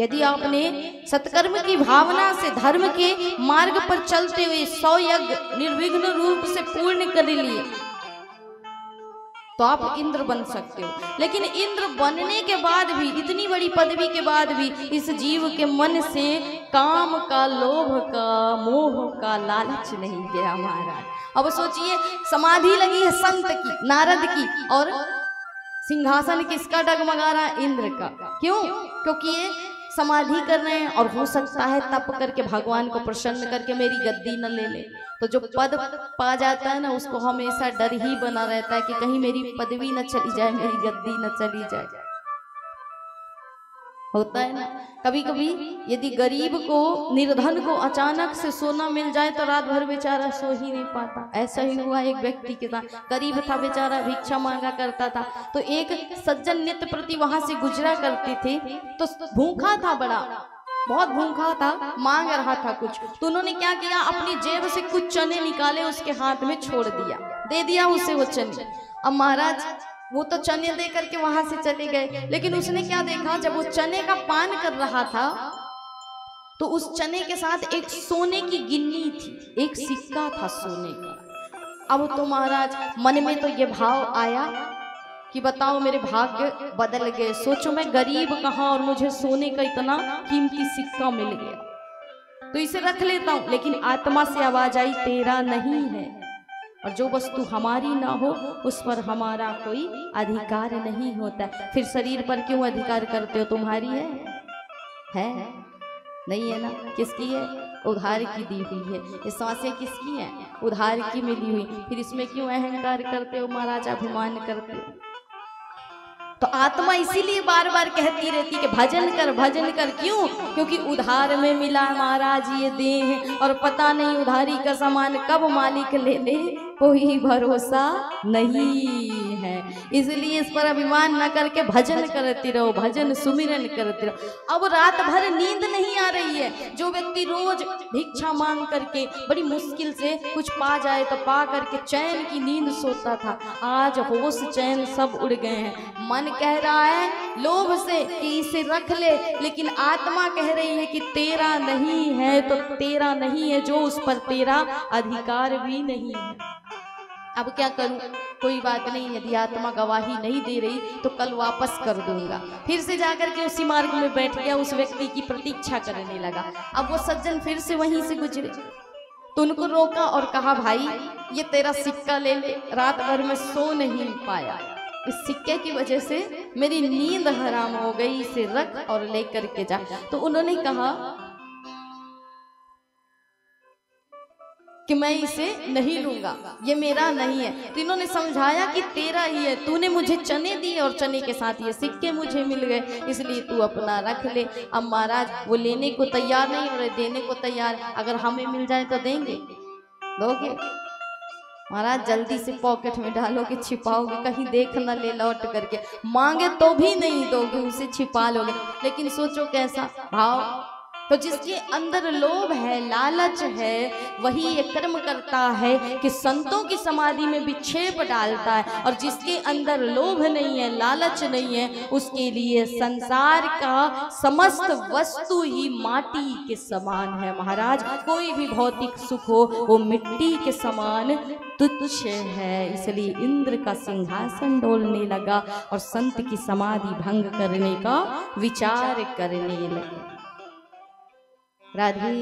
यदि आपने सत्कर्म की भावना से धर्म के मार्ग पर चलते हुए 100 यज्ञ निर्विघ्न रूप से पूर्ण कर लिए तो आप इंद्र बन सकते हो। लेकिन इंद्र बनने के बाद भी, इतनी बड़ी पदवी के बाद भी, इस जीव के मन से काम का, लोभ का, मोह का लालच नहीं गया महाराज। अब सोचिए, समाधि लगी है संत की, नारद की, और सिंहासन किसका डगमगा रहा है? इंद्र का। क्यों? क्योंकि ये समाधि कर रहे हैं और हो सकता है तप करके भगवान को प्रसन्न करके मेरी गद्दी न ले ले, तो जो पद पा जाता है ना उसको हमेशा डर ही बना रहता है कि कहीं मेरी पदवी न चली जाए, मेरी गद्दी न चली जाए। होता है ना कभी कभी, यदि गरीब को, निर्धन को अचानक से सोना मिल जाए तो रात भर बेचारा सो ही नहीं पाता। ऐसा ही हुआ एक व्यक्ति के साथ, गरीब था बेचारा, भिक्षा मांगा करता था। तो एक सज्जन नित्य प्रति वहां से गुजरा करते थे, तो भूखा था, बड़ा बहुत भूखा था, मांग रहा था कुछ। तो उन्होंने क्या किया, अपनी जेब से कुछ चने निकाले, उसके हाथ में छोड़ दिया, दे दिया उसे वो चने। अब महाराज वो तो चने दे करके वहां से चले गए, लेकिन उसने क्या देखा, जब वो चने का पान कर रहा था तो उस चने के साथ एक सोने की गिन्नी थी, एक सिक्का था सोने का। अब तो महाराज मन में तो ये भाव आया कि बताओ मेरे भाग्य बदल गए, सोचो मैं गरीब कहां और मुझे सोने का इतना कीमती सिक्का मिल गया, तो इसे रख लेता हूं। लेकिन आत्मा से आवाज आई, तेरा नहीं है, और जो वस्तु हमारी ना हो उस पर हमारा कोई अधिकार नहीं होता। फिर शरीर पर क्यों अधिकार करते हो, तुम्हारी है? नहीं है ना, किसकी है? उधार की दी हुई है। ये सांसें किसकी हैं? उधार की मिली हुई। फिर इसमें क्यों अहंकार करते हो महाराज, अभिमान करते हो? तो आत्मा इसीलिए बार बार कहती रहती कि भजन कर, भजन कर। क्यों? क्योंकि उधार में मिला महाराज ये देह, और पता नहीं उधारी का सामान कब मालिक ले ले, कोई भरोसा नहीं है। इसलिए इस पर अभिमान ना करके भजन करती रहो, भजन सुमिरन करती रहो। अब रात भर नींद नहीं आ रही है, जो व्यक्ति रोज भिक्षा मांग करके बड़ी मुश्किल से कुछ पा जाए तो पा करके चैन की नींद सोता था, आज होश चैन सब उड़ गए हैं। मन कह रहा है लोभ से कि इसे रख ले, लेकिन आत्मा कह रही है कि तेरा नहीं है, तो तेरा नहीं है जो उस पर तेरा अधिकार भी नहीं है। अब क्या करूं? कोई बात नहीं, यदि आत्मा गवाही नहीं दे रही तो कल वापस कर दूंगा। फिर से जाकर के उसी मार्ग में बैठ गया, उस व्यक्ति की प्रतीक्षा करने लगा। अब वो सज्जन फिर से वहीं से गुजरे तो उनको रोका और कहा, भाई ये तेरा सिक्का ले ले, रात भर में सो नहीं पाया, इस सिक्के की वजह से मेरी नींद हराम हो गई, इसे रख और ले करके जा। तो उन्होंने कहा कि मैं इसे नहीं लूंगा, ये मेरा नहीं है। तो इन्होंने समझाया कि तेरा ही है, तूने मुझे चने दिए और चने के साथ ये सिक्के मुझे मिल गए, इसलिए तू अपना रख ले। अब महाराज वो लेने को तैयार नहीं और देने को तैयार, अगर हमें मिल जाए तो देंगे, दोगे? महाराज जल्दी से पॉकेट में डालोगे, छिपाओगे, कहीं देख न ले, लौट करके मांगे तो भी नहीं दोगे, उसे छिपा लोगे। लेकिन सोचो कैसा भाव। तो जिसके अंदर लोभ है, लालच है, वही ये कर्म करता है कि संतों की समाधि में विक्षेप डालता है, और जिसके अंदर लोभ नहीं है, लालच नहीं है, उसके लिए संसार का समस्त वस्तु ही माटी के समान है महाराज। कोई भी भौतिक सुख हो वो मिट्टी के समान तुच्छ है। इसलिए इंद्र का सिंहासन डोलने लगा और संत की समाधि भंग करने का विचार करने लगे। राधे।